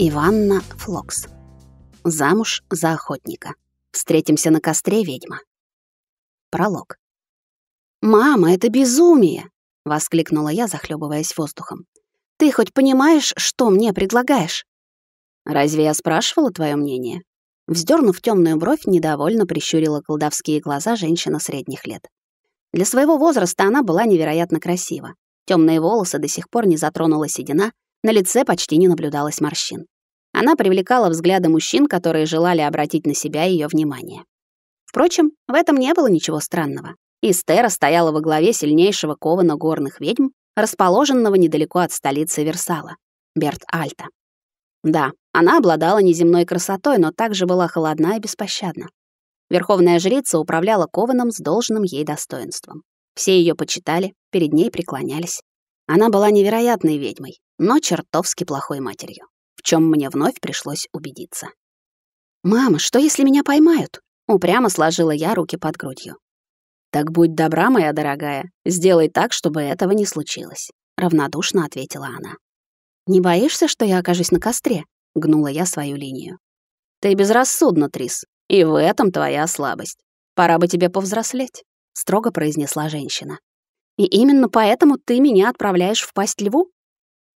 Иванна Флокс. Замуж за охотника. Встретимся на костре, ведьма. Пролог. «Мама, это безумие!» — воскликнула я, захлебываясь воздухом. «Ты хоть понимаешь, что мне предлагаешь?» «Разве я спрашивала твое мнение?» Вздернув темную бровь, недовольно прищурила колдовские глаза женщина средних лет. Для своего возраста она была невероятно красива. Темные волосы до сих пор не затронула седина, на лице почти не наблюдалось морщин. Она привлекала взгляды мужчин, которые желали обратить на себя ее внимание. Впрочем, в этом не было ничего странного. Истера стояла во главе сильнейшего кована горных ведьм, расположенного недалеко от столицы Версала — Берт-Альта. Да, она обладала неземной красотой, но также была холодна и беспощадна. Верховная жрица управляла кованом с должным ей достоинством. Все ее почитали, перед ней преклонялись. Она была невероятной ведьмой, но чертовски плохой матерью, в чем мне вновь пришлось убедиться. «Мама, что если меня поймают?» — упрямо сложила я руки под грудью. «Так будь добра, моя дорогая, сделай так, чтобы этого не случилось», — равнодушно ответила она. «Не боишься, что я окажусь на костре?» — гнула я свою линию. «Ты безрассудна, Трис, и в этом твоя слабость. Пора бы тебе повзрослеть», — строго произнесла женщина. «И именно поэтому ты меня отправляешь в пасть льву?»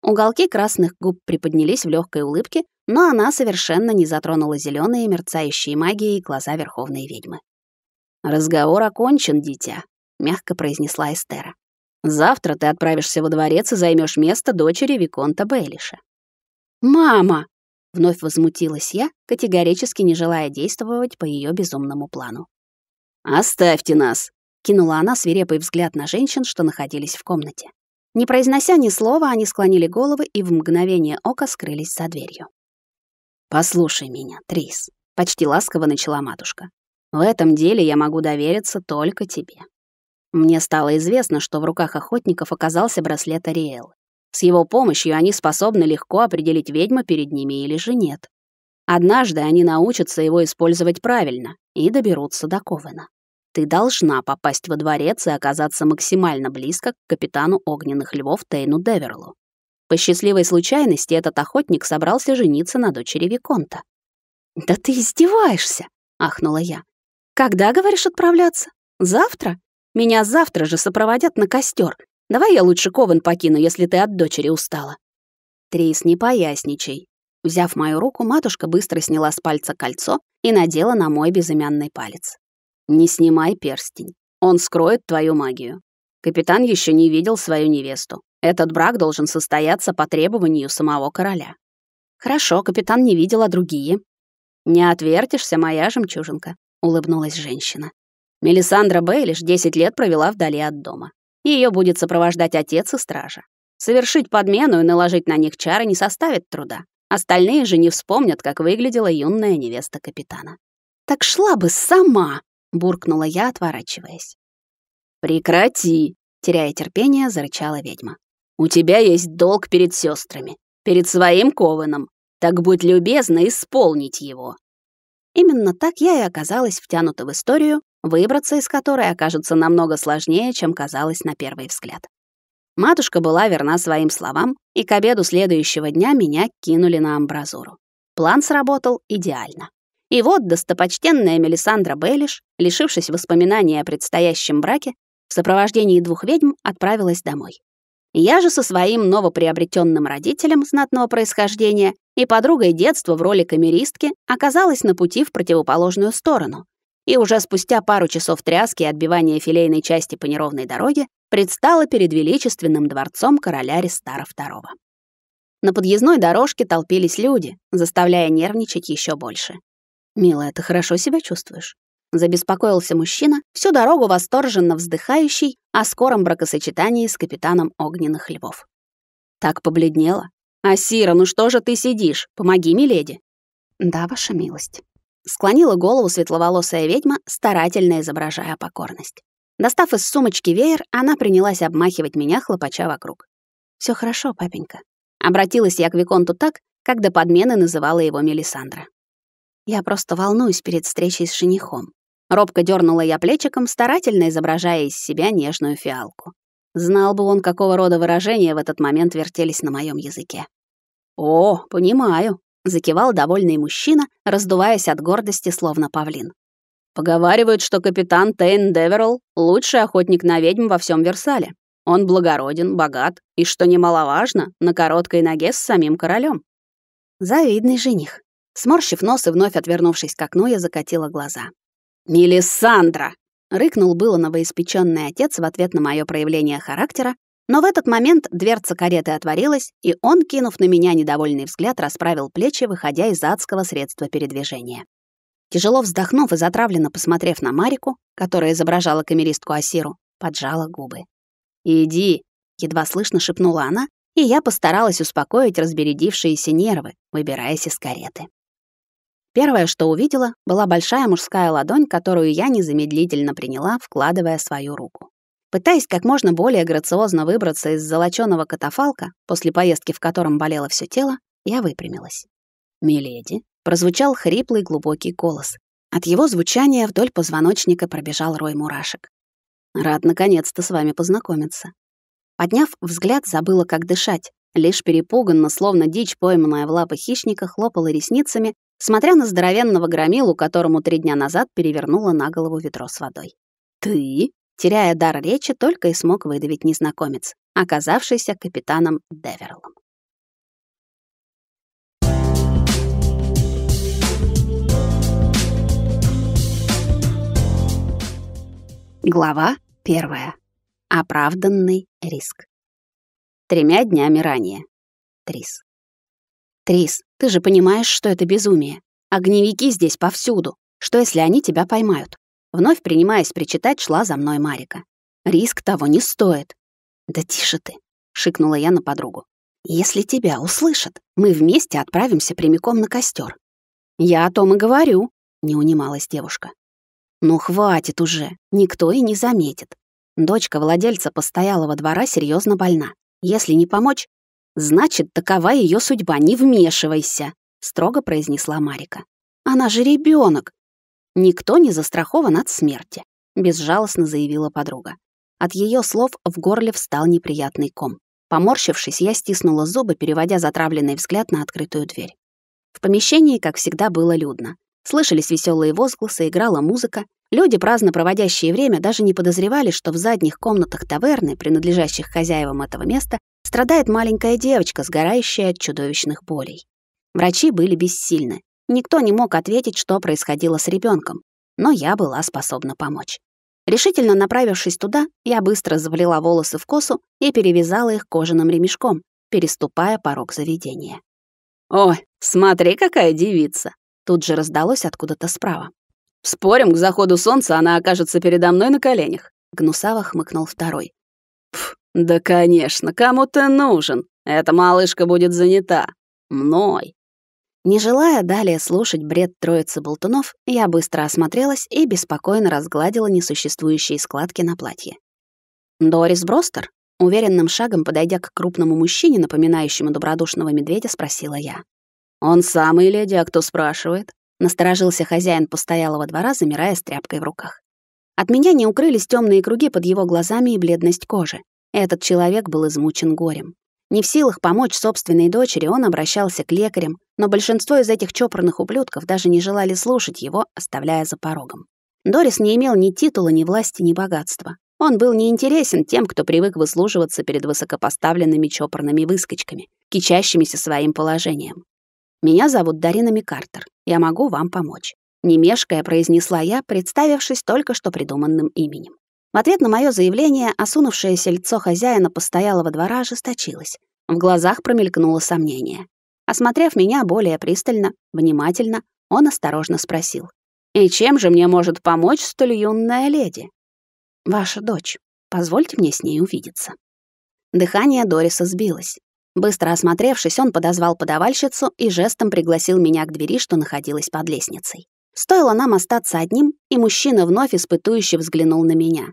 Уголки красных губ приподнялись в легкой улыбке, но она совершенно не затронула зеленые, мерцающие магией глаза верховной ведьмы. «Разговор окончен, дитя», — мягко произнесла Эстера. «Завтра ты отправишься во дворец и займешь место дочери Виконта Бейлиша». «Мама!» — вновь возмутилась я, категорически не желая действовать по ее безумному плану. «Оставьте нас!» — кинула она свирепый взгляд на женщин, что находились в комнате. Не произнося ни слова, они склонили головы и в мгновение ока скрылись за дверью. «Послушай меня, Трис», — почти ласково начала матушка. «В этом деле я могу довериться только тебе. Мне стало известно, что в руках охотников оказался браслет Ариэл. С его помощью они способны легко определить, ведьма перед ними или же нет. Однажды они научатся его использовать правильно и доберутся до Ковена. Ты должна попасть во дворец и оказаться максимально близко к капитану огненных львов Тейну Деверлу. По счастливой случайности этот охотник собрался жениться на дочери Виконта». «Да ты издеваешься!» — ахнула я. «Когда, говоришь, отправляться? Завтра? Меня завтра же сопроводят на костер. Давай я лучше Ковен покину, если ты от дочери устала». «Трис, не поясничай». Взяв мою руку, матушка быстро сняла с пальца кольцо и надела на мой безымянный палец. «Не снимай перстень. Он скроет твою магию. Капитан еще не видел свою невесту. Этот брак должен состояться по требованию самого короля». «Хорошо, капитан не видел, а другие?» «Не отвертишься, моя жемчужинка», — улыбнулась женщина. «Мелисандра Бейлиш 10 лет провела вдали от дома. Ее будет сопровождать отец и стража. Совершить подмену и наложить на них чары не составит труда. Остальные же не вспомнят, как выглядела юная невеста капитана». «Так шла бы сама!» — буркнула я, отворачиваясь. «Прекрати!» — теряя терпение, зарычала ведьма. «У тебя есть долг перед сестрами, перед своим Ковеном. Так будь любезна исполнить его». Именно так я и оказалась втянута в историю, выбраться из которой окажется намного сложнее, чем казалось на первый взгляд. Матушка была верна своим словам, и к обеду следующего дня меня кинули на амбразуру. План сработал идеально. И вот достопочтенная Мелисандра Бейлиш, лишившись воспоминаний о предстоящем браке, в сопровождении двух ведьм отправилась домой. Я же со своим новоприобретенным родителем знатного происхождения и подругой детства в роли камеристки оказалась на пути в противоположную сторону. И уже спустя пару часов тряски и отбивания филейной части по неровной дороге предстала перед величественным дворцом короля Рестара II. На подъездной дорожке толпились люди, заставляя нервничать еще больше. «Милая, ты хорошо себя чувствуешь?» — забеспокоился мужчина, всю дорогу восторженно вздыхающий о скором бракосочетании с капитаном огненных львов. «Так побледнела? Асира, ну что же ты сидишь? Помоги, миледи!» «Да, ваша милость», — склонила голову светловолосая ведьма, старательно изображая покорность. Достав из сумочки веер, она принялась обмахивать меня, хлопача вокруг. «Все хорошо, папенька», — обратилась я к виконту так, как до подмены называла его Мелисандра. «Я просто волнуюсь перед встречей с женихом». Робко дернула я плечиком, старательно изображая из себя нежную фиалку. Знал бы он, какого рода выражения в этот момент вертелись на моем языке. «О, понимаю», — закивал довольный мужчина, раздуваясь от гордости, словно павлин. «Поговаривают, что капитан Тейн Деверелл — лучший охотник на ведьм во всем Версале. Он благороден, богат и, что немаловажно, на короткой ноге с самим королем». «Завидный жених». Сморщив нос и вновь отвернувшись к окну, я закатила глаза. «Мелисандра!» — рыкнул было новоиспеченный отец в ответ на мое проявление характера, но в этот момент дверца кареты отворилась, и он, кинув на меня недовольный взгляд, расправил плечи, выходя из адского средства передвижения. Тяжело вздохнув и затравленно посмотрев на Марику, которая изображала камеристку Асиру, поджала губы. «Иди!» — едва слышно шепнула она, и я постаралась успокоить разбередившиеся нервы, выбираясь из кареты. Первое, что увидела, была большая мужская ладонь, которую я незамедлительно приняла, вкладывая свою руку. Пытаясь как можно более грациозно выбраться из золочёного катафалка, после поездки в котором болело всё тело, я выпрямилась. «Миледи», — прозвучал хриплый глубокий голос. От его звучания вдоль позвоночника пробежал рой мурашек. «Рад наконец-то с вами познакомиться». Подняв взгляд, забыла, как дышать. Лишь перепуганно, словно дичь, пойманная в лапы хищника, хлопала ресницами, смотря на здоровенного громилу, которому 3 дня назад перевернула на голову ведро с водой. «Ты?» — теряя дар речи, только и смог выдавить незнакомец, оказавшийся капитаном Деверлом. Глава 1. Оправданный риск. 3 днями ранее. Трис. «Трис, ты же понимаешь, что это безумие. Огневики здесь повсюду. Что, если они тебя поймают?» Вновь, принимаясь причитать, шла за мной Марика. «Риск того не стоит». «Да тише ты», — шикнула я на подругу. «Если тебя услышат, мы вместе отправимся прямиком на костер». «Я о том и говорю», — не унималась девушка. «Ну хватит уже, никто и не заметит. Дочка владельца постоялого двора серьезно больна. Если не помочь, значит, такова ее судьба, не вмешивайся», — строго произнесла Марика. «Она же ребенок. «Никто не застрахован от смерти», — безжалостно заявила подруга. От ее слов в горле встал неприятный ком. Поморщившись, я стиснула зубы, переводя затравленный взгляд на открытую дверь. В помещении, как всегда, было людно. Слышались веселые возгласы, играла музыка. Люди, праздно проводящие время, даже не подозревали, что в задних комнатах таверны, принадлежащих хозяевам этого места, страдает маленькая девочка, сгорающая от чудовищных болей. Врачи были бессильны. Никто не мог ответить, что происходило с ребенком, но я была способна помочь. Решительно направившись туда, я быстро завлила волосы в косу и перевязала их кожаным ремешком, переступая порог заведения. «О, смотри, какая девица!» Тут же раздалось откуда-то справа. «Спорим, к заходу солнца она окажется передо мной на коленях», — гнусаво хмыкнул второй. «Пф, да конечно, кому ты нужен? Эта малышка будет занята. Мной». Не желая далее слушать бред троицы болтунов, я быстро осмотрелась и беспокойно разгладила несуществующие складки на платье. «Дорис Бростер?» — уверенным шагом подойдя к крупному мужчине, напоминающему добродушного медведя, спросила я. «Он самый, леди, а кто спрашивает?» — насторожился хозяин постоялого двора, замирая с тряпкой в руках. От меня не укрылись темные круги под его глазами и бледность кожи. Этот человек был измучен горем. Не в силах помочь собственной дочери, он обращался к лекарям, но большинство из этих чопорных ублюдков даже не желали слушать его, оставляя за порогом. Дорис не имел ни титула, ни власти, ни богатства. Он был неинтересен тем, кто привык выслуживаться перед высокопоставленными чопорными выскочками, кичащимися своим положением. «Меня зовут Дарина Микартер. Я могу вам помочь», — не мешкая произнесла я, представившись только что придуманным именем. В ответ на мое заявление осунувшееся лицо хозяина постоялого двора ожесточилось. В глазах промелькнуло сомнение. Осмотрев меня более пристально, внимательно, он осторожно спросил: «И чем же мне может помочь столь юная леди?» «Ваша дочь. Позвольте мне с ней увидеться». Дыхание Дориса сбилось. Быстро осмотревшись, он подозвал подавальщицу и жестом пригласил меня к двери, что находилась под лестницей. Стоило нам остаться одним, и мужчина вновь испытующе взглянул на меня.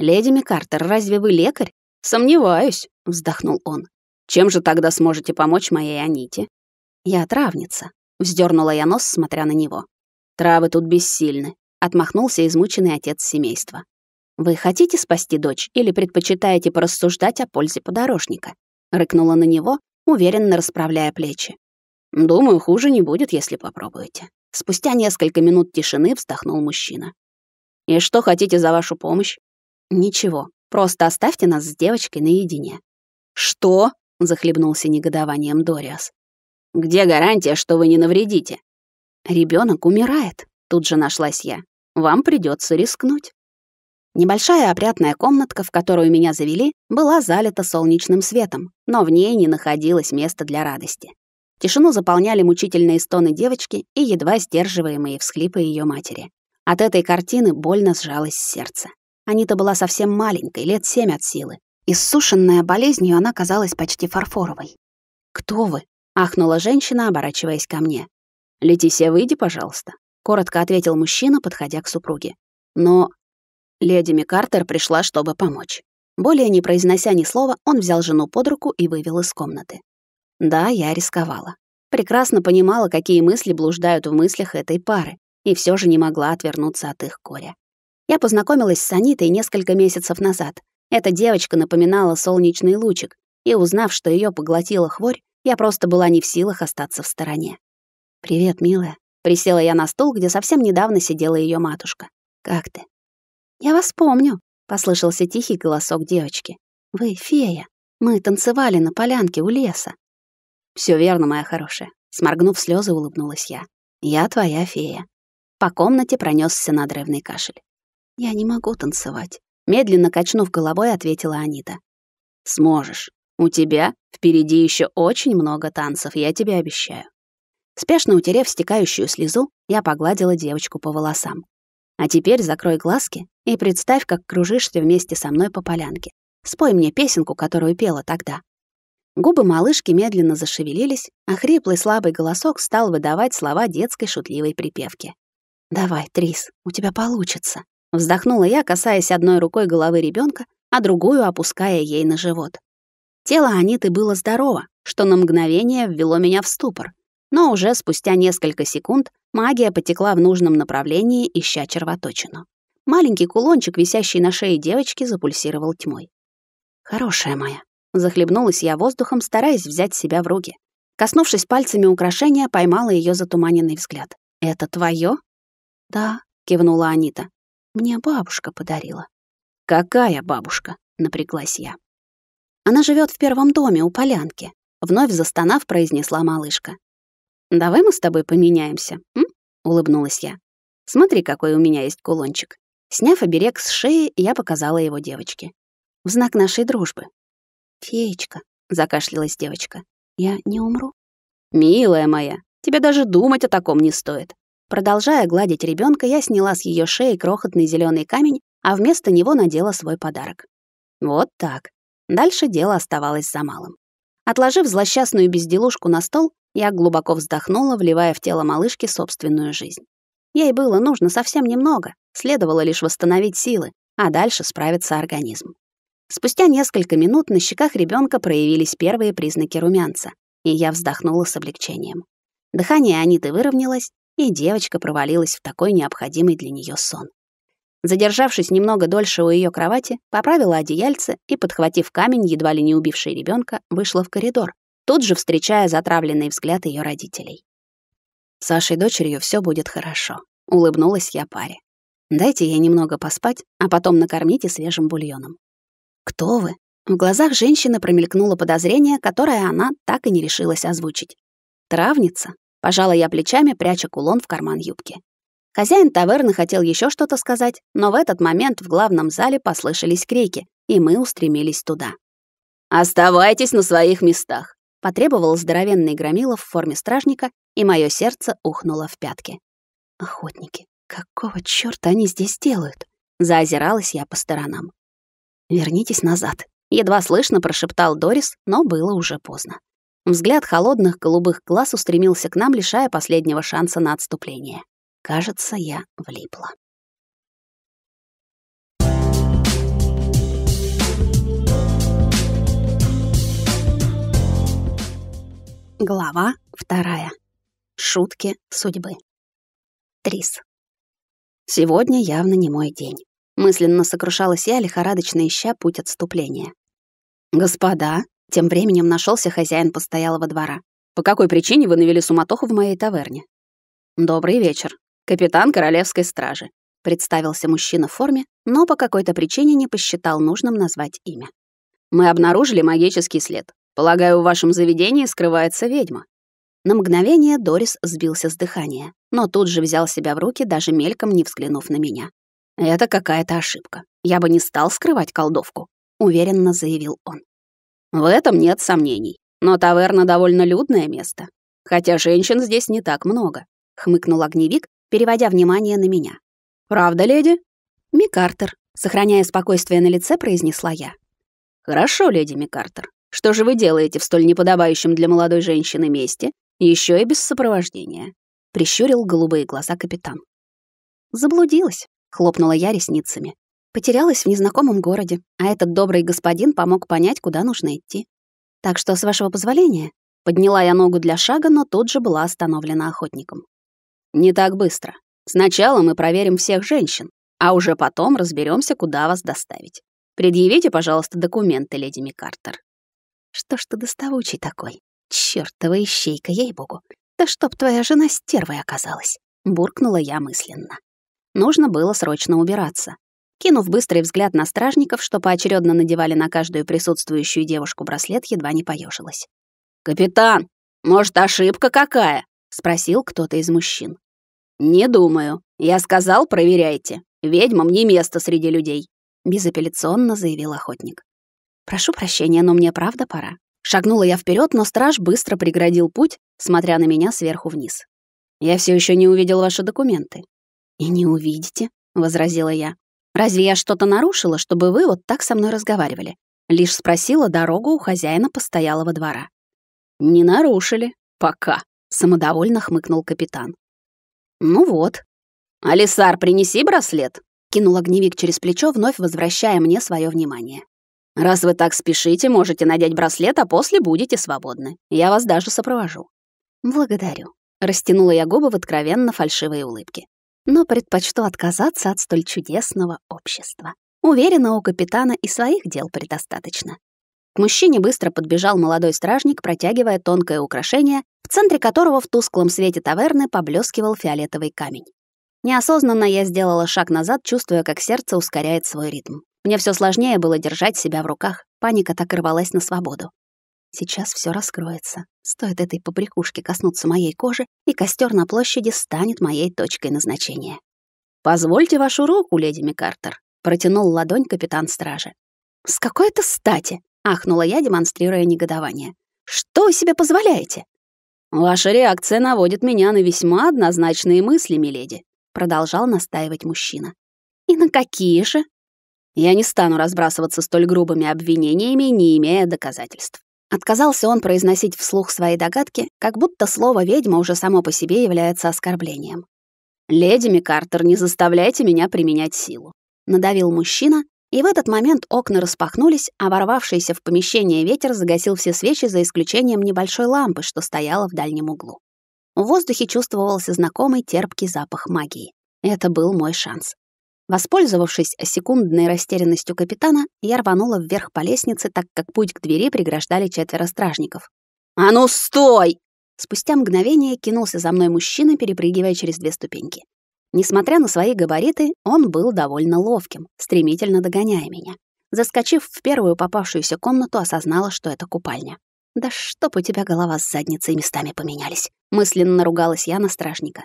«Леди Микартер, разве вы лекарь?» «Сомневаюсь», — вздохнул он. «Чем же тогда сможете помочь моей Аните?» «Я травница», — вздернула я нос, смотря на него. «Травы тут бессильны», — отмахнулся измученный отец семейства. «Вы хотите спасти дочь или предпочитаете порассуждать о пользе подорожника?» — рыкнула на него, уверенно расправляя плечи. «Думаю, хуже не будет, если попробуете». Спустя несколько минут тишины вздохнул мужчина. «И что хотите за вашу помощь?» «Ничего, просто оставьте нас с девочкой наедине». «Что?» — захлебнулся негодованием Дориас. «Где гарантия, что вы не навредите?» «Ребёнок умирает», — тут же нашлась я. «Вам придётся рискнуть». Небольшая опрятная комнатка, в которую меня завели, была залита солнечным светом, но в ней не находилось места для радости. Тишину заполняли мучительные стоны девочки и едва сдерживаемые всхлипы её матери. От этой картины больно сжалось сердце. Анита была совсем маленькой, лет 7 от силы. Иссушенная болезнью, она казалась почти фарфоровой. «Кто вы?» — ахнула женщина, оборачиваясь ко мне. «Летисе, выйди, пожалуйста», — коротко ответил мужчина, подходя к супруге. «Но...» Леди Микартер пришла, чтобы помочь. Более не произнося ни слова, он взял жену под руку и вывел из комнаты. Да, я рисковала. Прекрасно понимала, какие мысли блуждают в мыслях этой пары, и все же не могла отвернуться от их горя. Я познакомилась с Анитой несколько месяцев назад. Эта девочка напоминала солнечный лучик, и, узнав, что ее поглотила хворь, я просто была не в силах остаться в стороне. «Привет, милая». Присела я на стул, где совсем недавно сидела ее матушка. «Как ты?» «Я вас помню», — послышался тихий голосок девочки. «Вы фея. Мы танцевали на полянке у леса». «Всё верно, моя хорошая», — сморгнув слёзы, улыбнулась я. «Я твоя фея». По комнате пронёсся надрывный кашель. «Я не могу танцевать», — медленно качнув головой, ответила Анита. «Сможешь. У тебя впереди ещё очень много танцев, я тебе обещаю». Спешно утерев стекающую слезу, я погладила девочку по волосам. «А теперь закрой глазки и представь, как кружишься вместе со мной по полянке. Спой мне песенку, которую пела тогда». Губы малышки медленно зашевелились, а хриплый слабый голосок стал выдавать слова детской шутливой припевки. «Давай, Трис, у тебя получится», — вздохнула я, касаясь одной рукой головы ребёнка, а другую опуская ей на живот. Тело Аниты было здорово, что на мгновение ввело меня в ступор, но уже спустя несколько секунд магия потекла в нужном направлении, ища червоточину. Маленький кулончик, висящий на шее девочки, запульсировал тьмой. «Хорошая моя», захлебнулась я воздухом, стараясь взять себя в руки. Коснувшись пальцами украшения, поймала ее затуманенный взгляд. «Это твое?» «Да», — кивнула Анита. «Мне бабушка подарила». «Какая бабушка?» — напряглась я. «Она живет в первом доме у полянки», — вновь застонав, произнесла малышка. «Давай мы с тобой поменяемся, м?» — улыбнулась я. «Смотри, какой у меня есть кулончик». Сняв оберег с шеи, я показала его девочке. «В знак нашей дружбы». «Феечка», — закашлялась девочка, — «я не умру?» «Милая моя, тебе даже думать о таком не стоит». Продолжая гладить ребёнка, я сняла с её шеи крохотный зелёный камень, а вместо него надела свой подарок. Вот так. Дальше дело оставалось за малым. Отложив злосчастную безделушку на стол, я глубоко вздохнула, вливая в тело малышки собственную жизнь. Ей было нужно совсем немного, следовало лишь восстановить силы, а дальше справится организм. Спустя несколько минут на щеках ребёнка проявились первые признаки румянца, и я вздохнула с облегчением. Дыхание Аниты выровнялось, и девочка провалилась в такой необходимый для неё сон. Задержавшись немного дольше у её кровати, поправила одеяльце и, подхватив камень, едва ли не убивший ребёнка, вышла в коридор, тут же встречая затравленный взгляд её родителей. «С вашей дочерью всё будет хорошо», — улыбнулась я паре. «Дайте ей немного поспать, а потом накормите свежим бульоном». «Кто вы?» В глазах женщины промелькнуло подозрение, которое она так и не решилась озвучить. «Травница?» — пожала я плечами, пряча кулон в карман юбки. Хозяин таверны хотел еще что-то сказать, но в этот момент в главном зале послышались крики, и мы устремились туда. «Оставайтесь на своих местах!» — потребовал здоровенный громила в форме стражника, и мое сердце ухнуло в пятки. «Охотники, какого чёрта они здесь делают?» — заозиралась я по сторонам. «Вернитесь назад», — едва слышно прошептал Дорис, но было уже поздно. Взгляд холодных голубых глаз устремился к нам, лишая последнего шанса на отступление. Кажется, я влипла. Глава 2. Шутки судьбы. Трис. Сегодня явно не мой день. Мысленно сокрушалась я, лихорадочно ища путь отступления. «Господа!» — тем временем нашелся хозяин постоялого двора. По какой причине вы навели суматоху в моей таверне?» «Добрый вечер. Капитан Королевской стражи», — представился мужчина в форме, но по какой-то причине не посчитал нужным назвать имя. «Мы обнаружили магический след. Полагаю, в вашем заведении скрывается ведьма». На мгновение Дорис сбился с дыхания, но тут же взял себя в руки, даже мельком не взглянув на меня. «Это какая-то ошибка. Я бы не стал скрывать колдовку», — уверенно заявил он. «В этом нет сомнений. Но таверна довольно людное место. Хотя женщин здесь не так много», — хмыкнул огневик, переводя внимание на меня. «Правда, леди?» «Микартер», — сохраняя спокойствие на лице, произнесла я. «Хорошо, леди Микартер. Что же вы делаете в столь неподобающем для молодой женщины месте, еще и без сопровождения?» — прищурил голубые глаза капитан. «Заблудилась», — хлопнула я ресницами. «Потерялась в незнакомом городе, а этот добрый господин помог понять, куда нужно идти. Так что, с вашего позволения...» Подняла я ногу для шага, но тут же была остановлена охотником. «Не так быстро. Сначала мы проверим всех женщин, а уже потом разберемся, куда вас доставить. Предъявите, пожалуйста, документы, леди Микартер». «Что ж ты доставучий такой? Чёртова ищейка, ей-богу. Да чтоб твоя жена стервой оказалась!» Буркнула я мысленно. Нужно было срочно убираться. Кинув быстрый взгляд на стражников, что поочередно надевали на каждую присутствующую девушку браслет, едва не поежилась. «Капитан, может, ошибка какая?» — спросил кто-то из мужчин. «Не думаю. Я сказал, проверяйте. Ведьмам не место среди людей», — безапелляционно заявил охотник. «Прошу прощения, но мне правда пора». Шагнула я вперед, но страж быстро преградил путь, смотря на меня сверху вниз. «Я все еще не увидел ваши документы». «И не увидите», — возразила я. «Разве я что-то нарушила, чтобы вы вот так со мной разговаривали?» Лишь спросила дорогу у хозяина постоялого двора. «Не нарушили. Пока», — самодовольно хмыкнул капитан. «Ну вот». «Алисар, принеси браслет», — кинул огневик через плечо, вновь возвращая мне свое внимание. «Раз вы так спешите, можете надеть браслет, а после будете свободны. Я вас даже сопровожу». «Благодарю», — растянула я губы в откровенно фальшивой улыбке. «Но предпочту отказаться от столь чудесного общества. Уверена, у капитана и своих дел предостаточно». К мужчине быстро подбежал молодой стражник, протягивая тонкое украшение, в центре которого в тусклом свете таверны поблескивал фиолетовый камень. Неосознанно я сделала шаг назад, чувствуя, как сердце ускоряет свой ритм. Мне все сложнее было держать себя в руках, паника так рвалась на свободу. Сейчас все раскроется. Стоит этой побрякушке коснуться моей кожи, и костер на площади станет моей точкой назначения. «Позвольте вашу руку, леди Микартер», — протянул ладонь капитан стражи. «С какой-то стати!» — ахнула я, демонстрируя негодование. «Что вы себе позволяете?» «Ваша реакция наводит меня на весьма однозначные мысли, миледи», — продолжал настаивать мужчина. «И на какие же?» «Я не стану разбрасываться столь грубыми обвинениями, не имея доказательств». Отказался он произносить вслух свои догадки, как будто слово «ведьма» уже само по себе является оскорблением. «Леди Микартер, не заставляйте меня применять силу», — надавил мужчина, и в этот момент окна распахнулись, а ворвавшийся в помещение ветер загасил все свечи за исключением небольшой лампы, что стояла в дальнем углу. В воздухе чувствовался знакомый терпкий запах магии. Это был мой шанс. Воспользовавшись секундной растерянностью капитана, я рванула вверх по лестнице, так как путь к двери преграждали четверо стражников. «А ну стой!» Спустя мгновение кинулся за мной мужчина, перепрыгивая через две ступеньки. Несмотря на свои габариты, он был довольно ловким, стремительно догоняя меня. Заскочив в первую попавшуюся комнату, осознала, что это купальня. «Да чтоб у тебя голова с задницей местами поменялись!» мысленно ругалась я на стражника.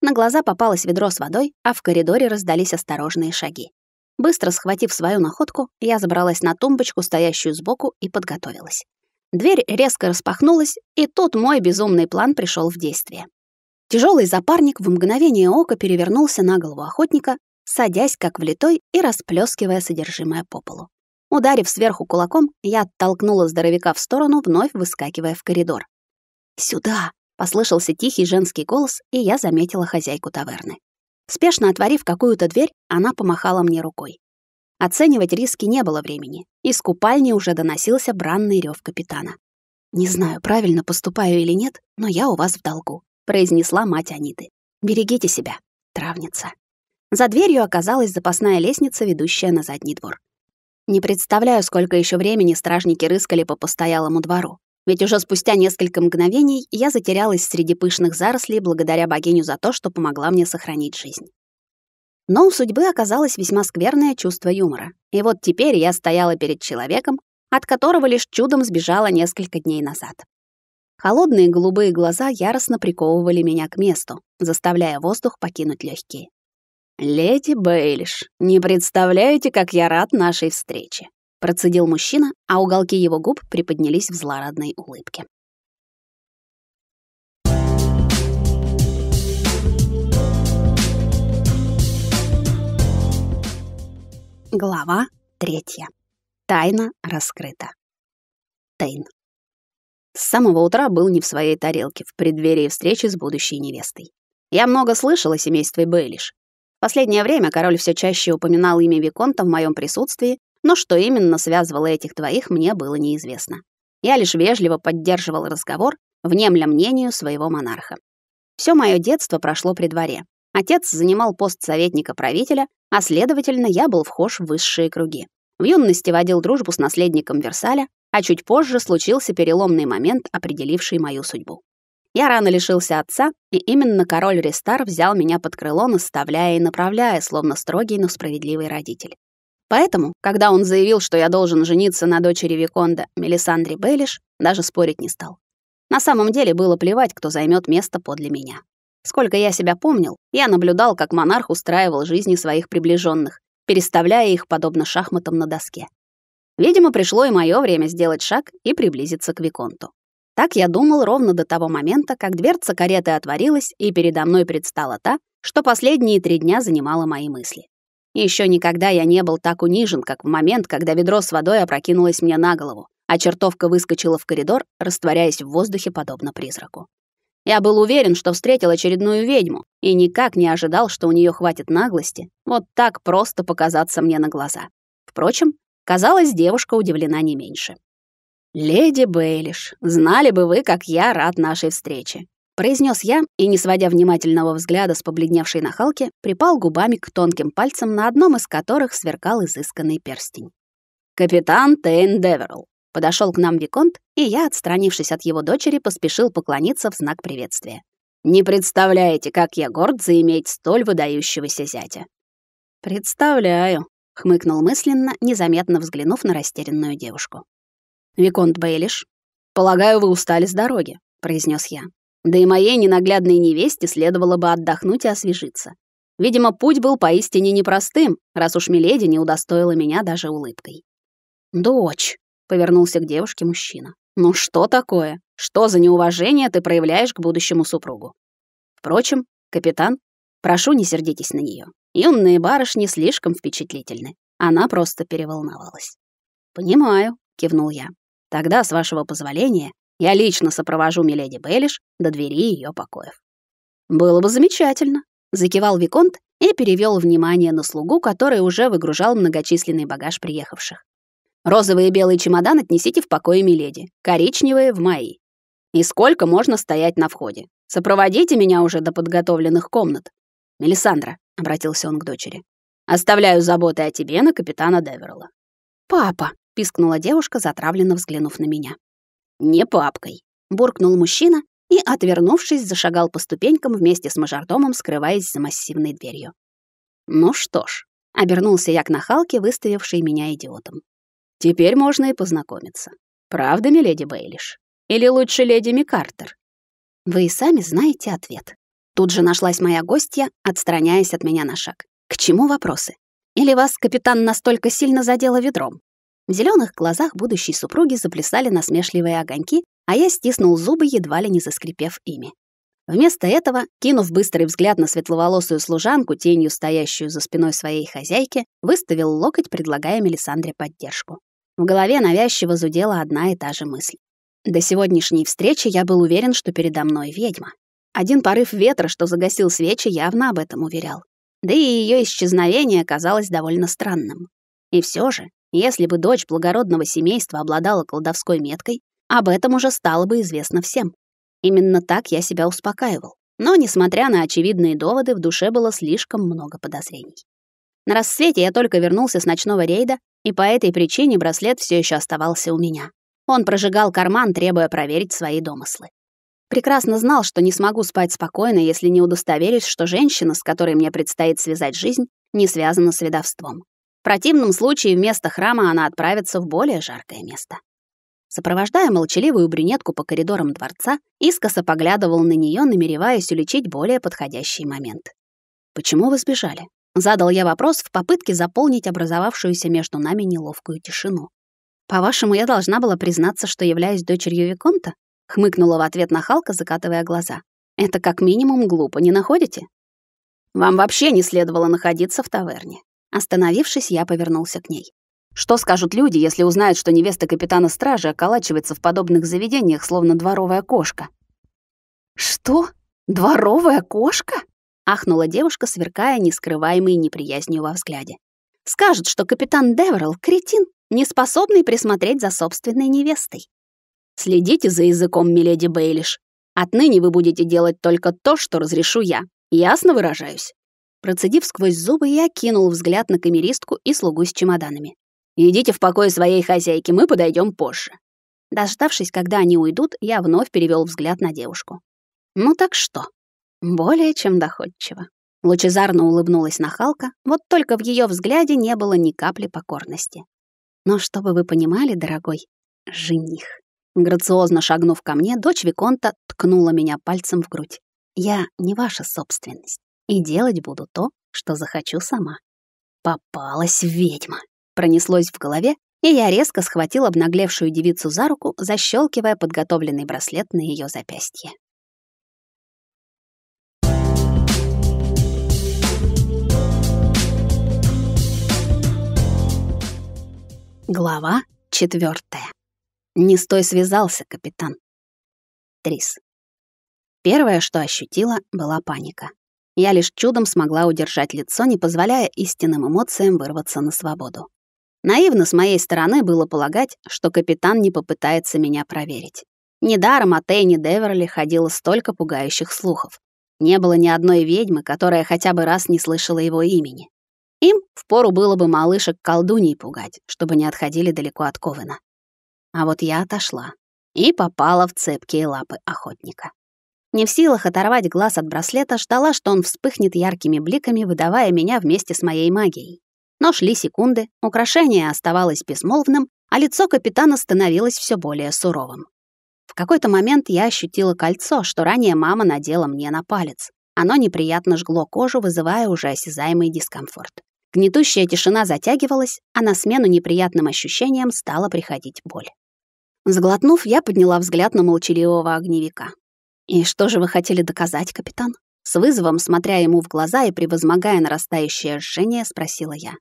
На глаза попалось ведро с водой, а в коридоре раздались осторожные шаги. Быстро схватив свою находку, я забралась на тумбочку, стоящую сбоку, и подготовилась. Дверь резко распахнулась, и тут мой безумный план пришел в действие. Тяжелый запарник в мгновение ока перевернулся на голову охотника, садясь как влитой и расплескивая содержимое по полу. Ударив сверху кулаком, я оттолкнула здоровяка в сторону, вновь выскакивая в коридор. «Сюда!» — послышался тихий женский голос, и я заметила хозяйку таверны. Спешно отворив какую-то дверь, она помахала мне рукой. Оценивать риски не было времени. Из купальни уже доносился бранный рев капитана. «Не знаю, правильно поступаю или нет, но я у вас в долгу», — произнесла мать Аниты. «Берегите себя, травница». За дверью оказалась запасная лестница, ведущая на задний двор. Не представляю, сколько еще времени стражники рыскали по постоялому двору. Ведь уже спустя несколько мгновений я затерялась среди пышных зарослей благодаря богиню за то, что помогла мне сохранить жизнь. Но у судьбы оказалось весьма скверное чувство юмора. И вот теперь я стояла перед человеком, от которого лишь чудом сбежала несколько дней назад. Холодные голубые глаза яростно приковывали меня к месту, заставляя воздух покинуть легкие. «Леди Бейлиш, не представляете, как я рад нашей встрече», — процедил мужчина, а уголки его губ приподнялись в злорадной улыбке. Глава 3. Тайна раскрыта. Тейн. С самого утра был не в своей тарелке в преддверии встречи с будущей невестой. Я много слышала о семействе Бейлиш. В последнее время король все чаще упоминал имя виконта в моем присутствии, но что именно связывало этих двоих, мне было неизвестно. Я лишь вежливо поддерживал разговор, внемля мнению своего монарха. Все мое детство прошло при дворе. Отец занимал пост советника правителя, а следовательно, я был вхож в высшие круги. В юности водил дружбу с наследником Версаля, а чуть позже случился переломный момент, определивший мою судьбу. Я рано лишился отца, и именно король Рестар взял меня под крыло, наставляя и направляя, словно строгий, но справедливый родитель. Поэтому, когда он заявил, что я должен жениться на дочери виконта Мелисандре Бейлиш, даже спорить не стал. На самом деле было плевать, кто займет место подле меня. Сколько я себя помнил, я наблюдал, как монарх устраивал жизни своих приближенных, переставляя их подобно шахматам на доске. Видимо, пришло и мое время сделать шаг и приблизиться к виконту. Так я думал ровно до того момента, как дверца кареты отворилась, и передо мной предстала та, что последние 3 дня занимала мои мысли. И еще никогда я не был так унижен, как в момент, когда ведро с водой опрокинулось мне на голову, а чертовка выскочила в коридор, растворяясь в воздухе подобно призраку. Я был уверен, что встретил очередную ведьму, и никак не ожидал, что у нее хватит наглости вот так просто показаться мне на глаза. Впрочем, казалось, девушка удивлена не меньше. «Леди Бейлиш, знали бы вы, как я рад нашей встрече», — произнес я и, не сводя внимательного взгляда с побледневшей нахалки, припал губами к тонким пальцам, на одном из которых сверкал изысканный перстень. «Капитан Тейн Деверелл», — подошел к нам виконт, и я, отстранившись от его дочери, поспешил поклониться в знак приветствия. «Не представляете, как я горд заиметь столь выдающегося зятя». «Представляю», — хмыкнул мысленно, незаметно взглянув на растерянную девушку. «Виконт Бейлиш, полагаю, вы устали с дороги», — произнес я. «Да и моей ненаглядной невесте следовало бы отдохнуть и освежиться. Видимо, путь был поистине непростым, раз уж миледи не удостоила меня даже улыбкой». «Дочь», — повернулся к девушке мужчина. «Ну что такое? Что за неуважение ты проявляешь к будущему супругу? Впрочем, капитан, прошу, не сердитесь на нее. Юные барышни слишком впечатлительны. Она просто переволновалась». «Понимаю», — кивнул я. «Тогда, с вашего позволения, я лично сопровожу миледи Бейлиш до двери ее покоев». «Было бы замечательно», — закивал виконт и перевел внимание на слугу, который уже выгружал многочисленный багаж приехавших. «Розовый и белый чемодан отнесите в покои миледи, коричневые — в мои. И сколько можно стоять на входе? Сопроводите меня уже до подготовленных комнат. Мелисандра», — обратился он к дочери, — «оставляю заботы о тебе на капитана Деверелла». «Папа», — пискнула девушка, затравленно взглянув на меня. «Не папкой», — буркнул мужчина и, отвернувшись, зашагал по ступенькам вместе с мажордомом, скрываясь за массивной дверью. «Ну что ж», — обернулся я к нахалке, выставившей меня идиотом. «Теперь можно и познакомиться. Правда, миледи Бейлиш? Или лучше леди Микартер?» «Вы и сами знаете ответ». Тут же нашлась моя гостья, отстраняясь от меня на шаг. «К чему вопросы? Или вас, капитан, настолько сильно задело ведром?» В зеленых глазах будущей супруги заплясали насмешливые огоньки, а я стиснул зубы, едва ли не заскрипев ими. Вместо этого, кинув быстрый взгляд на светловолосую служанку, тенью стоящую за спиной своей хозяйки, выставил локоть, предлагая Мелисандре поддержку. В голове навязчиво зудела одна и та же мысль. До сегодняшней встречи я был уверен, что передо мной ведьма. Один порыв ветра, что загасил свечи, явно об этом уверял. Да и ее исчезновение казалось довольно странным. И все же, если бы дочь благородного семейства обладала колдовской меткой, об этом уже стало бы известно всем. Именно так я себя успокаивал. Но, несмотря на очевидные доводы, в душе было слишком много подозрений. На рассвете я только вернулся с ночного рейда, и по этой причине браслет все еще оставался у меня. Он прожигал карман, требуя проверить свои домыслы. Прекрасно знал, что не смогу спать спокойно, если не удостоверюсь, что женщина, с которой мне предстоит связать жизнь, не связана с ведовством. В противном случае вместо храма она отправится в более жаркое место. Сопровождая молчаливую брюнетку по коридорам дворца, искоса поглядывал на нее, намереваясь уличить более подходящий момент. «Почему вы сбежали?» — задал я вопрос в попытке заполнить образовавшуюся между нами неловкую тишину. «По-вашему, я должна была признаться, что являюсь дочерью Виконта?» — хмыкнула в ответ нахалка, закатывая глаза. «Это как минимум глупо, не находите?» «Вам вообще не следовало находиться в таверне». Остановившись, я повернулся к ней. «Что скажут люди, если узнают, что невеста капитана стражи околачивается в подобных заведениях, словно дворовая кошка?» «Что? Дворовая кошка?» — ахнула девушка, сверкая нескрываемой неприязнью во взгляде. «Скажут, что капитан Деверелл — кретин, не способный присмотреть за собственной невестой». «Следите за языком, миледи Бейлиш. Отныне вы будете делать только то, что разрешу я. Ясно выражаюсь?» Процедив сквозь зубы, я кинул взгляд на камеристку и слугу с чемоданами. «Идите в покое своей хозяйки, мы подойдем позже». Дождавшись, когда они уйдут, я вновь перевел взгляд на девушку. «Ну так что?» Более чем доходчиво. Лучезарно улыбнулась нахалка, вот только в ее взгляде не было ни капли покорности. «Но чтобы вы понимали, дорогой жених». Грациозно шагнув ко мне, дочь Виконта ткнула меня пальцем в грудь. «Я не ваша собственность, и делать буду то, что захочу сама». «Попалась ведьма!» Пронеслось в голове, и я резко схватил обнаглевшую девицу за руку, защелкивая подготовленный браслет на ее запястье. Глава 4. Не с той связался капитан. Трис. Первое, что ощутила, была паника. Я лишь чудом смогла удержать лицо, не позволяя истинным эмоциям вырваться на свободу. Наивно с моей стороны было полагать, что капитан не попытается меня проверить. Недаром о Тейне Деверле ходило столько пугающих слухов. Не было ни одной ведьмы, которая хотя бы раз не слышала его имени. Им впору было бы малышек колдуней пугать, чтобы не отходили далеко от Ковена. А вот я отошла и попала в цепкие лапы охотника. Не в силах оторвать глаз от браслета, ждала, что он вспыхнет яркими бликами, выдавая меня вместе с моей магией. Но шли секунды, украшение оставалось безмолвным, а лицо капитана становилось все более суровым. В какой-то момент я ощутила кольцо, что ранее мама надела мне на палец. Оно неприятно жгло кожу, вызывая уже осязаемый дискомфорт. Гнетущая тишина затягивалась, а на смену неприятным ощущениям стала приходить боль. Сглотнув, я подняла взгляд на молчаливого огневика. «И что же вы хотели доказать, капитан?» С вызовом, смотря ему в глаза и превозмогая нарастающее жжение, спросила я.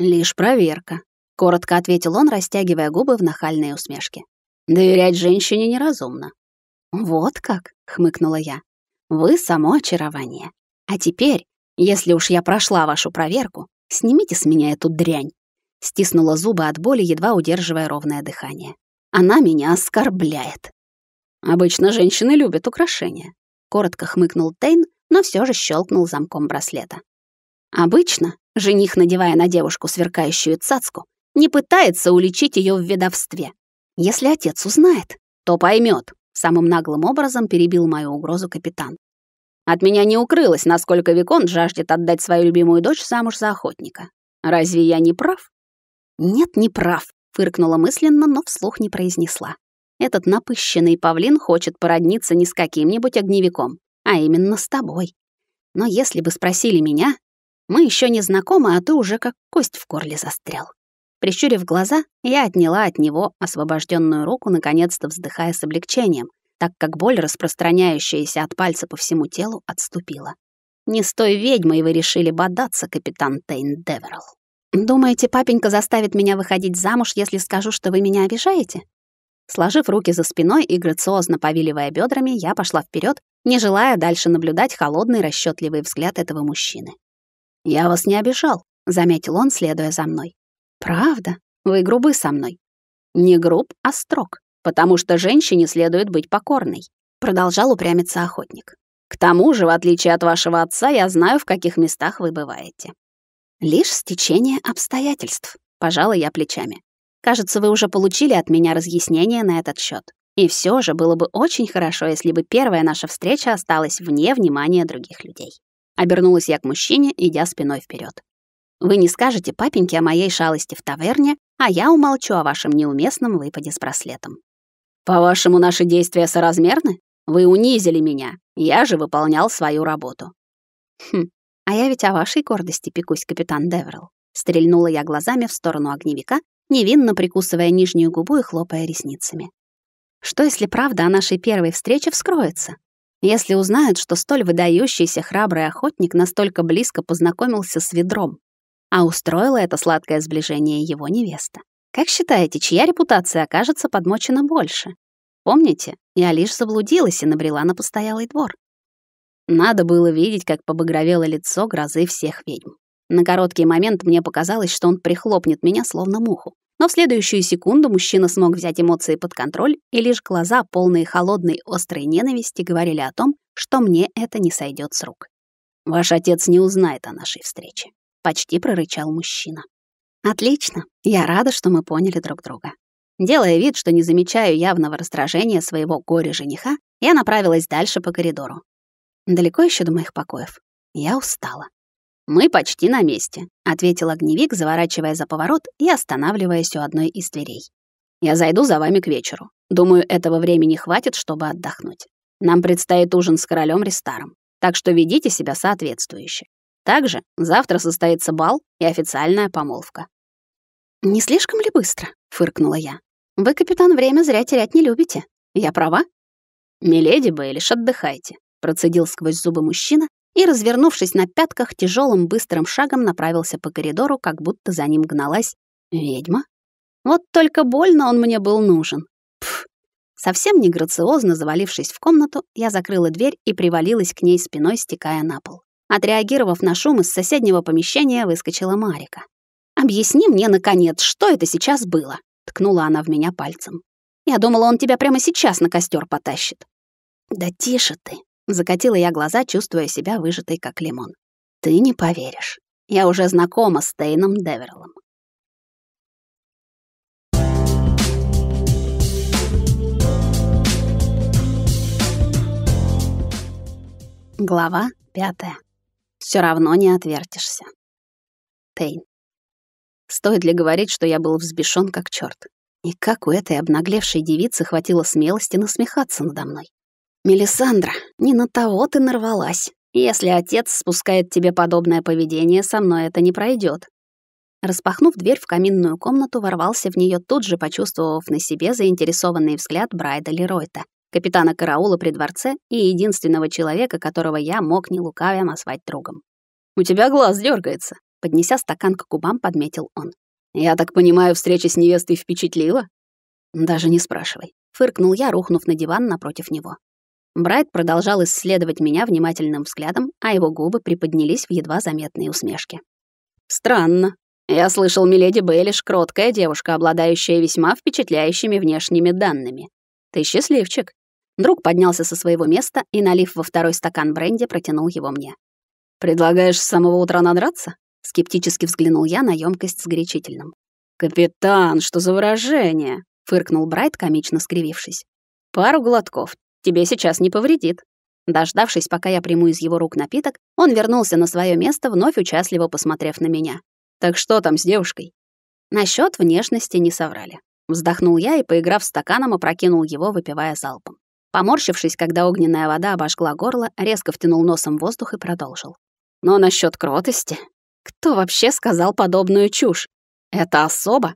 «Лишь проверка», — коротко ответил он, растягивая губы в нахальные усмешки. «Доверять женщине неразумно». «Вот как?» — хмыкнула я. «Вы само очарование. А теперь, если уж я прошла вашу проверку, снимите с меня эту дрянь». Стиснула зубы от боли, едва удерживая ровное дыхание. «Она меня оскорбляет». «Обычно женщины любят украшения», — коротко хмыкнул Тейн, но все же щелкнул замком браслета. «Обычно жених, надевая на девушку сверкающую цацку, не пытается уличить ее в ведовстве. Если отец узнает, то поймет», — самым наглым образом перебил мою угрозу капитан. «От меня не укрылось, насколько Виконт жаждет отдать свою любимую дочь замуж за охотника. Разве я не прав?» «Нет, не прав», — фыркнула мысленно, но вслух не произнесла. «Этот напыщенный павлин хочет породниться не с каким-нибудь огневиком, а именно с тобой. Но если бы спросили меня... Мы еще не знакомы, а ты уже как кость в горле застрял». Прищурив глаза, я отняла от него освобожденную руку, наконец-то вздыхая с облегчением, так как боль, распространяющаяся от пальца по всему телу, отступила. «Не с той ведьмой вы решили бодаться, капитан Тейн Деверелл. Думаете, папенька заставит меня выходить замуж, если скажу, что вы меня обижаете?» Сложив руки за спиной и грациозно повиливая бедрами, я пошла вперед, не желая дальше наблюдать холодный расчетливый взгляд этого мужчины. «Я вас не обижал», — заметил он, следуя за мной. «Правда? Вы грубы со мной». «Не груб, а строг, потому что женщине следует быть покорной», — продолжал упрямиться охотник. «К тому же, в отличие от вашего отца, я знаю, в каких местах вы бываете». «Лишь стечение обстоятельств», — пожала я плечами. Кажется, вы уже получили от меня разъяснение на этот счет. И все же было бы очень хорошо, если бы первая наша встреча осталась вне внимания других людей. Обернулась я к мужчине, идя спиной вперед. Вы не скажете папеньке о моей шалости в таверне, а я умолчу о вашем неуместном выпаде с браслетом. По-вашему, наши действия соразмерны? Вы унизили меня, я же выполнял свою работу. Хм, а я ведь о вашей гордости пекусь, капитан Деверелл. Стрельнула я глазами в сторону огневика, невинно прикусывая нижнюю губу и хлопая ресницами. Что, если правда о нашей первой встрече вскроется? Если узнают, что столь выдающийся храбрый охотник настолько близко познакомился с ведром, а устроила это сладкое сближение его невеста. Как считаете, чья репутация окажется подмочена больше? Помните, я лишь заблудилась и набрела на постоялый двор. Надо было видеть, как побагровело лицо грозы всех ведьм. На короткий момент мне показалось, что он прихлопнет меня словно муху. Но в следующую секунду мужчина смог взять эмоции под контроль, и лишь глаза, полные холодной острой ненависти, говорили о том, что мне это не сойдет с рук. «Ваш отец не узнает о нашей встрече», — почти прорычал мужчина. «Отлично, я рада, что мы поняли друг друга». Делая вид, что не замечаю явного раздражения своего горе-жениха, я направилась дальше по коридору. Далеко еще до моих покоев. Я устала. «Мы почти на месте», — ответил огневик, заворачивая за поворот и останавливаясь у одной из дверей. «Я зайду за вами к вечеру. Думаю, этого времени хватит, чтобы отдохнуть. Нам предстоит ужин с королем Рестаром, так что ведите себя соответствующе. Также завтра состоится бал и официальная помолвка». «Не слишком ли быстро?» — фыркнула я. «Вы, капитан, время зря терять не любите. Я права?» «Миледи Бейлиш, отдыхайте», — процедил сквозь зубы мужчина, и, развернувшись на пятках, тяжелым быстрым шагом направился по коридору, как будто за ним гналась ведьма. Вот только больно он мне был нужен. Пф. Совсем неграциозно завалившись в комнату, я закрыла дверь и привалилась к ней спиной, стекая на пол. Отреагировав на шум, из соседнего помещения выскочила Марика. «Объясни мне, наконец, что это сейчас было?» — ткнула она в меня пальцем. «Я думала, он тебя прямо сейчас на костер потащит». «Да тише ты!» Закатила я глаза, чувствуя себя выжатой, как лимон. «Ты не поверишь. Я уже знакома с Тейном Деверлом». Глава 5. «Всё равно не отвертишься». Тейн. Стоит ли говорить, что я был взбешён как чёрт? И как у этой обнаглевшей девицы хватило смелости насмехаться надо мной? «Мелисандра, не на того ты нарвалась. Если отец спускает тебе подобное поведение, со мной это не пройдет». Распахнув дверь в каминную комнату, ворвался в нее тут же, почувствовав на себе заинтересованный взгляд Брайта Леройта, капитана караула при дворце и единственного человека, которого я мог не лукавя назвать другом. «У тебя глаз дергается», — поднеся стакан к губам, подметил он. «Я так понимаю, встреча с невестой впечатлила?» «Даже не спрашивай», — фыркнул я, рухнув на диван напротив него. Брайт продолжал исследовать меня внимательным взглядом, а его губы приподнялись в едва заметные усмешки. «Странно. Я слышал, миледи Бейлиш — кроткая девушка, обладающая весьма впечатляющими внешними данными. Ты счастливчик». Друг поднялся со своего места и, налив во второй стакан бренди, протянул его мне. «Предлагаешь с самого утра надраться?» Скептически взглянул я на емкость с горячительным. «Капитан, что за выражение?» — фыркнул Брайт, комично скривившись. «Пару глотков. Тебе сейчас не повредит». Дождавшись, пока я приму из его рук напиток, он вернулся на свое место, вновь участливо посмотрев на меня. «Так что там с девушкой?» Насчет внешности не соврали. Вздохнул я и, поиграв стаканом, опрокинул его, выпивая залпом. Поморщившись, когда огненная вода обожгла горло, резко втянул носом воздух и продолжил. «Но насчет кротости? Кто вообще сказал подобную чушь? Это особо?»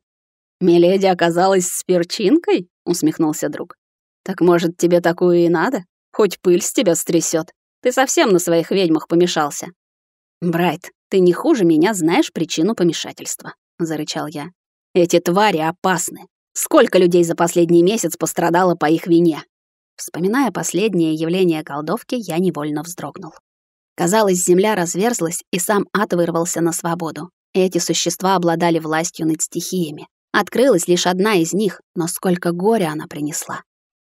«Миледи оказалась с перчинкой?» — усмехнулся друг. «Так, может, тебе такую и надо? Хоть пыль с тебя стрясёт. Ты совсем на своих ведьмах помешался». «Брайт, ты не хуже меня знаешь причину помешательства», — зарычал я. «Эти твари опасны. Сколько людей за последний месяц пострадало по их вине?» Вспоминая последнее явление колдовки, я невольно вздрогнул. Казалось, земля разверзлась, и сам ад вырвался на свободу. Эти существа обладали властью над стихиями. Открылась лишь одна из них, но сколько горя она принесла.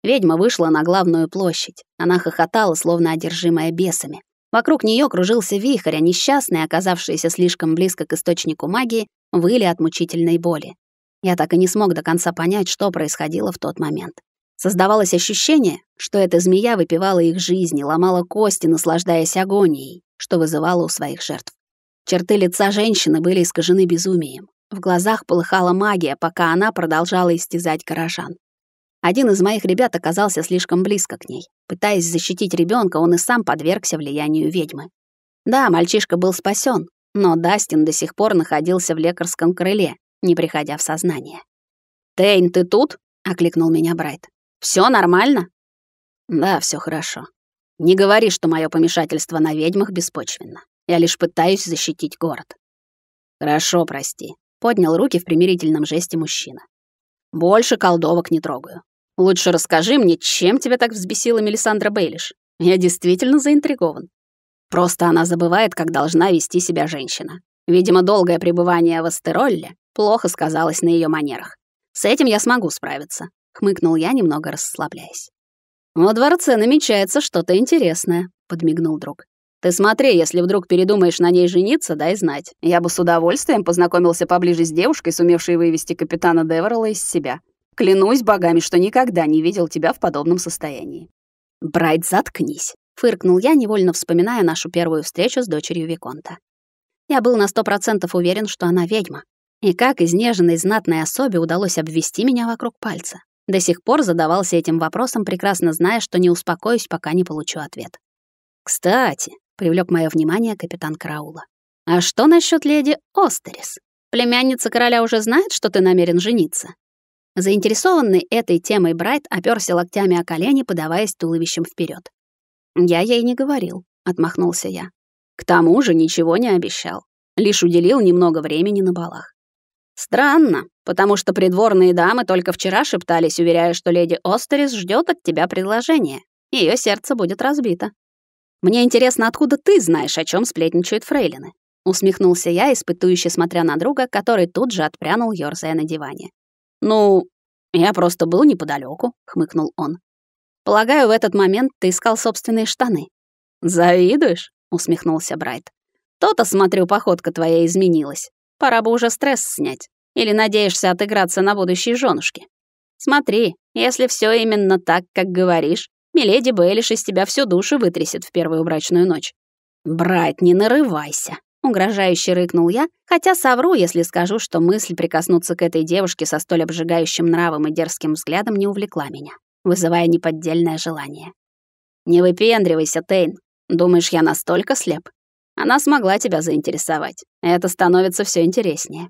Ведьма вышла на главную площадь. Она хохотала, словно одержимая бесами. Вокруг нее кружился вихрь, а несчастные, оказавшиеся слишком близко к источнику магии, выли от мучительной боли. Я так и не смог до конца понять, что происходило в тот момент. Создавалось ощущение, что эта змея выпивала их жизни, ломала кости, наслаждаясь агонией, что вызывало у своих жертв. Черты лица женщины были искажены безумием. В глазах полыхала магия, пока она продолжала истязать горожан. Один из моих ребят оказался слишком близко к ней. Пытаясь защитить ребенка, он и сам подвергся влиянию ведьмы. Да, мальчишка был спасен, но Дастин до сих пор находился в лекарском крыле, не приходя в сознание. «Тейн, ты тут?» — окликнул меня Брайт. «Все нормально?» «Да, все хорошо. Не говори, что мое помешательство на ведьмах беспочвенно. Я лишь пытаюсь защитить город». «Хорошо, прости», — поднял руки в примирительном жесте мужчина. «Больше колдовок не трогаю. Лучше расскажи мне, чем тебя так взбесила Мелисандра Бейлиш. Я действительно заинтригован. Просто она забывает, как должна вести себя женщина. Видимо, долгое пребывание в Астеролле плохо сказалось на ее манерах. С этим я смогу справиться», — хмыкнул я, немного расслабляясь. «Во дворце намечается что-то интересное», — подмигнул друг. «Ты смотри, если вдруг передумаешь на ней жениться, дай знать. Я бы с удовольствием познакомился поближе с девушкой, сумевшей вывести капитана Деверелла из себя. Клянусь богами, что никогда не видел тебя в подобном состоянии». «Брайт, заткнись», — фыркнул я, невольно вспоминая нашу первую встречу с дочерью виконта. Я был на 100% уверен, что она ведьма. И как изнеженной знатной особе удалось обвести меня вокруг пальца? До сих пор задавался этим вопросом, прекрасно зная, что не успокоюсь, пока не получу ответ. «Кстати», — привлёк моё внимание капитан караула, «а что насчёт леди Остерис? Племянница короля уже знает, что ты намерен жениться?» Заинтересованный этой темой Брайт опёрся локтями о колени, подаваясь туловищем вперёд. «Я ей не говорил», — отмахнулся я. «К тому же ничего не обещал, лишь уделил немного времени на балах». «Странно, потому что придворные дамы только вчера шептались, уверяя, что леди Остерис ждёт от тебя предложения. Её сердце будет разбито». «Мне интересно, откуда ты знаешь, о чём сплетничают фрейлины?» Усмехнулся я, испытующе смотря на друга, который тут же отпрянул, ёрзая на диване. «Ну, я просто был неподалёку», — хмыкнул он. «Полагаю, в этот момент ты искал собственные штаны». «Завидуешь?» — усмехнулся Брайт. «То-то, смотрю, походка твоя изменилась. Пора бы уже стресс снять. Или надеешься отыграться на будущей жёнушке? Смотри, если всё именно так, как говоришь, миледи Бейлиш из тебя всю душу вытрясет в первую брачную ночь». «Брайт, не нарывайся», — угрожающе рыкнул я, хотя совру, если скажу, что мысль прикоснуться к этой девушке со столь обжигающим нравом и дерзким взглядом не увлекла меня, вызывая неподдельное желание. «Не выпендривайся, Тейн. Думаешь, я настолько слеп? Она смогла тебя заинтересовать. Это становится все интереснее».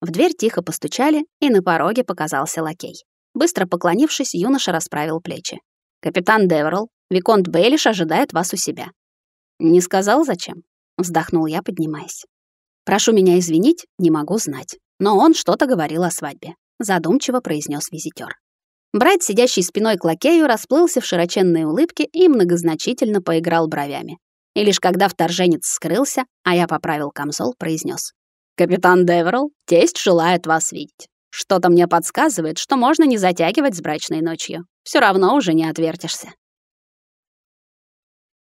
В дверь тихо постучали, и на пороге показался лакей. Быстро поклонившись, юноша расправил плечи. «Капитан Деверелл, виконт Бейлиш ожидает вас у себя». «Не сказал, зачем?» — вздохнул я, поднимаясь. «Прошу меня извинить, не могу знать. Но он что-то говорил о свадьбе», — задумчиво произнес визитер. Брайт, сидящий спиной к лакею, расплылся в широченной улыбке и многозначительно поиграл бровями. И лишь когда вторженец скрылся, а я поправил камзол, произнес: «Капитан Деверелл, тесть желает вас видеть. Что-то мне подсказывает, что можно не затягивать с брачной ночью. Все равно уже не отвертишься».